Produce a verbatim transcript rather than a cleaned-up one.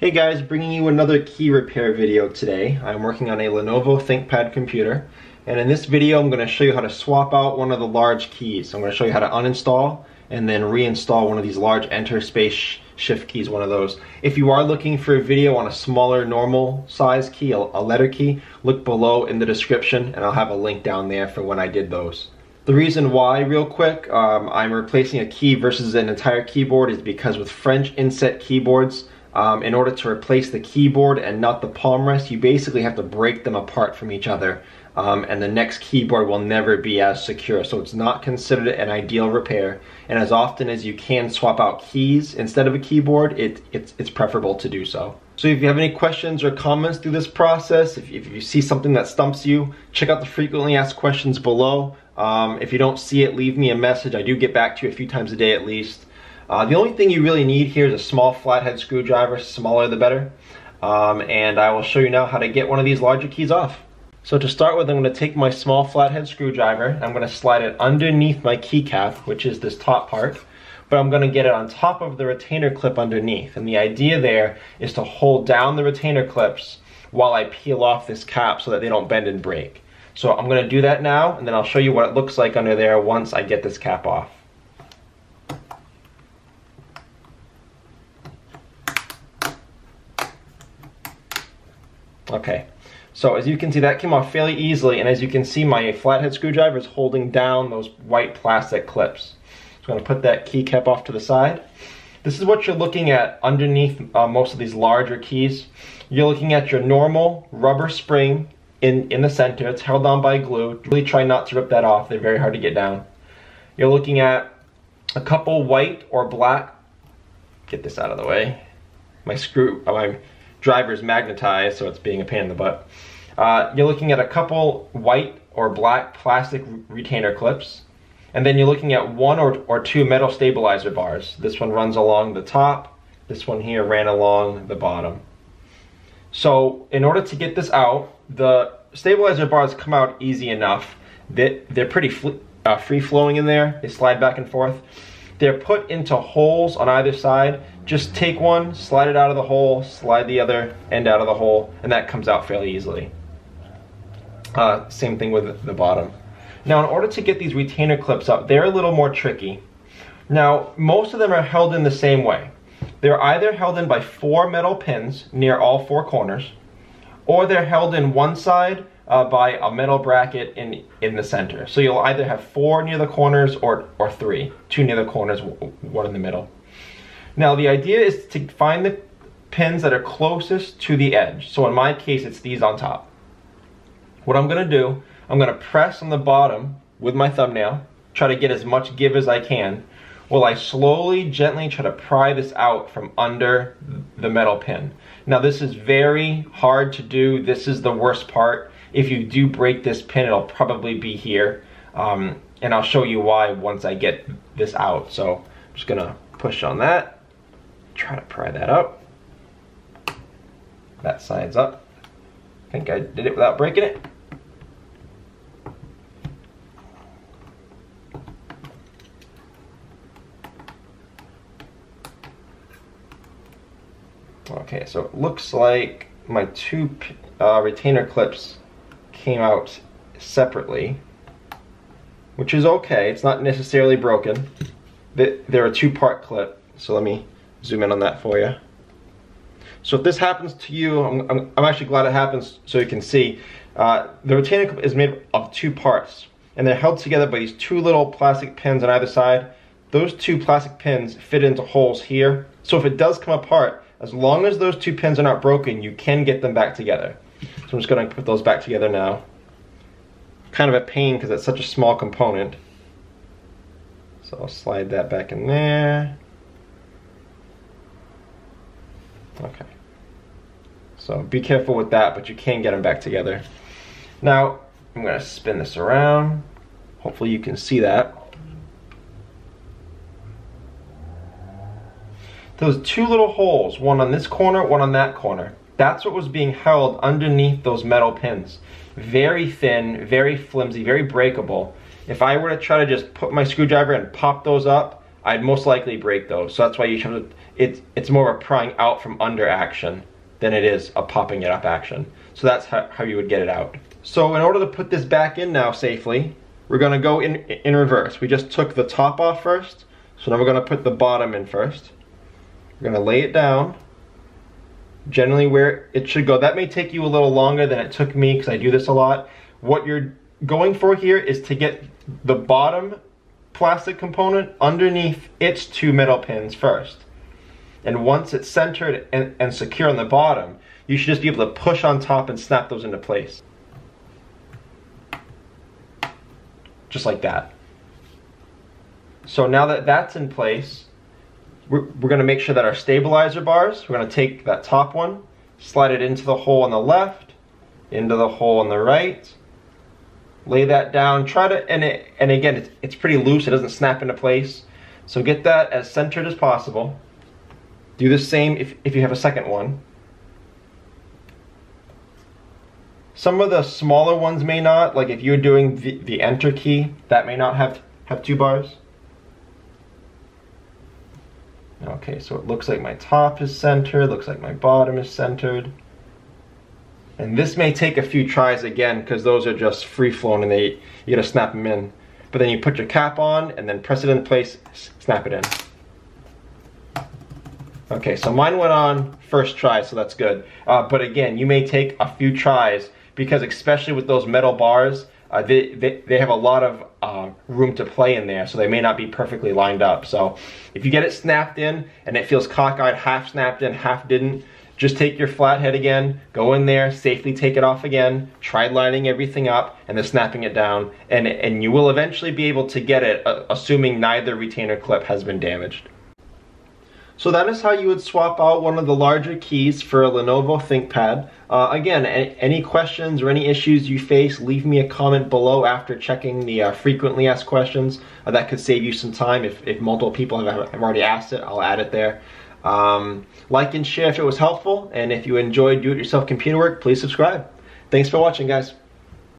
Hey guys, bringing you another key repair video today. I'm working on a Lenovo ThinkPad computer, and in this video I'm going to show you how to swap out one of the large keys. So I'm going to show you how to uninstall and then reinstall one of these large enter space shift keys, one of those. If you are looking for a video on a smaller normal size key, a letter key, look below in the description and I'll have a link down there for when I did those. The reason why, real quick, um, I'm replacing a key versus an entire keyboard is because with French inset keyboards, Um, in order to replace the keyboard and not the palm rest, you basically have to break them apart from each other, um, and the next keyboard will never be as secure. So it's not considered an ideal repair, and as often as you can swap out keys instead of a keyboard, it, it's, it's preferable to do so. So if you have any questions or comments through this process, if, if you see something that stumps you, check out the frequently asked questions below. Um, if you don't see it, leave me a message. I do get back to you a few times a day at least. Uh, the only thing you really need here is a small flathead screwdriver, smaller the better. Um, and I will show you now how to get one of these larger keys off. So to start with, I'm going to take my small flathead screwdriver, and I'm going to slide it underneath my keycap, which is this top part, but I'm going to get it on top of the retainer clip underneath. And the idea there is to hold down the retainer clips while I peel off this cap so that they don't bend and break. So I'm going to do that now, and then I'll show you what it looks like under there once I get this cap off. Okay, so as you can see, that came off fairly easily, and as you can see, my flathead screwdriver is holding down those white plastic clips. So I'm going to put that key cap off to the side. This is what you're looking at underneath uh, most of these larger keys. You're looking at your normal rubber spring in, in the center. It's held down by glue. Really try not to rip that off. They're very hard to get down. You're looking at a couple white or black. Get this out of the way. My screw... my driver's magnetized, so it's being a pain in the butt. Uh, you're looking at a couple white or black plastic retainer clips, and then you're looking at one or, or two metal stabilizer bars. This one runs along the top, this one here ran along the bottom. So in order to get this out, the stabilizer bars come out easy enough. They, they're pretty uh, free-flowing in there, they slide back and forth. They're put into holes on either side. Just take one, slide it out of the hole, slide the other end out of the hole, and that comes out fairly easily. Uh, same thing with the bottom. Now, in order to get these retainer clips up, they're a little more tricky. Now, most of them are held in the same way. They're either held in by four metal pins near all four corners, or they're held in one side uh, by a metal bracket in, in the center. So you'll either have four near the corners or, or three. Two near the corners, one in the middle. Now the idea is to find the pins that are closest to the edge. So in my case, it's these on top. What I'm going to do, I'm going to press on the bottom with my thumbnail, try to get as much give as I can, while I slowly, gently try to pry this out from under the metal pin. Now this is very hard to do. This is the worst part. If you do break this pin, it'll probably be here. Um, and I'll show you why once I get this out. So I'm just gonna push on that, try to pry that up. That side's up. I think I did it without breaking it. Okay, so it looks like my two uh, retainer clips came out separately, which is okay. It's not necessarily broken. They're a two-part clip, so let me zoom in on that for you. So if this happens to you, I'm, I'm, I'm actually glad it happens so you can see. Uh, the retainer clip is made of two parts, and they're held together by these two little plastic pins on either side. Those two plastic pins fit into holes here, so if it does come apart, as long as those two pins are not broken, you can get them back together. So I'm just going to put those back together now. Kind of a pain because it's such a small component. So I'll slide that back in there. Okay. So be careful with that, but you can get them back together. Now, I'm going to spin this around. Hopefully you can see that. Those two little holes, one on this corner, one on that corner. That's what was being held underneath those metal pins. Very thin, very flimsy, very breakable. If I were to try to just put my screwdriver and pop those up, I'd most likely break those. So that's why you should it's, it's more of a prying out from under action than it is a popping it up action. So that's how, how you would get it out. So in order to put this back in now safely, we're gonna go in, in reverse. We just took the top off first, so now we're gonna put the bottom in first. We're gonna lay it down, generally where it should go. That may take you a little longer than it took me because I do this a lot. What you're going for here is to get the bottom plastic component underneath its two metal pins first. And once it's centered and, and secure on the bottom, you should just be able to push on top and snap those into place. Just like that. So now that that's in place, we're, we're gonna make sure that our stabilizer bars, we're gonna take that top one, slide it into the hole on the left, into the hole on the right, lay that down, try to, and, it, and again, it's, it's pretty loose, it doesn't snap into place. So get that as centered as possible. Do the same if, if you have a second one. Some of the smaller ones may not, like if you're doing the, the enter key, that may not have, have two bars. Okay, so it looks like my top is centered, looks like my bottom is centered. And this may take a few tries again, because those are just free-flowing and they, you gotta snap them in. But then you put your cap on and then press it in place, snap it in. Okay, so mine went on first try, so that's good. Uh, but again, you may take a few tries, because especially with those metal bars, uh, they, they, they have a lot of uh, room to play in there, so they may not be perfectly lined up. So if you get it snapped in and it feels cockeyed, half snapped in, half didn't, just take your flathead again, go in there, safely take it off again, try lining everything up and then snapping it down, and, and you will eventually be able to get it, uh, assuming neither retainer clip has been damaged. So that is how you would swap out one of the larger keys for a Lenovo ThinkPad. Uh, again, any questions or any issues you face, leave me a comment below after checking the uh, frequently asked questions. Uh, that could save you some time. If, if multiple people have, have already asked it, I'll add it there. Um, like and share if it was helpful, and if you enjoyed do-it-yourself computer work, please subscribe. Thanks for watching, guys.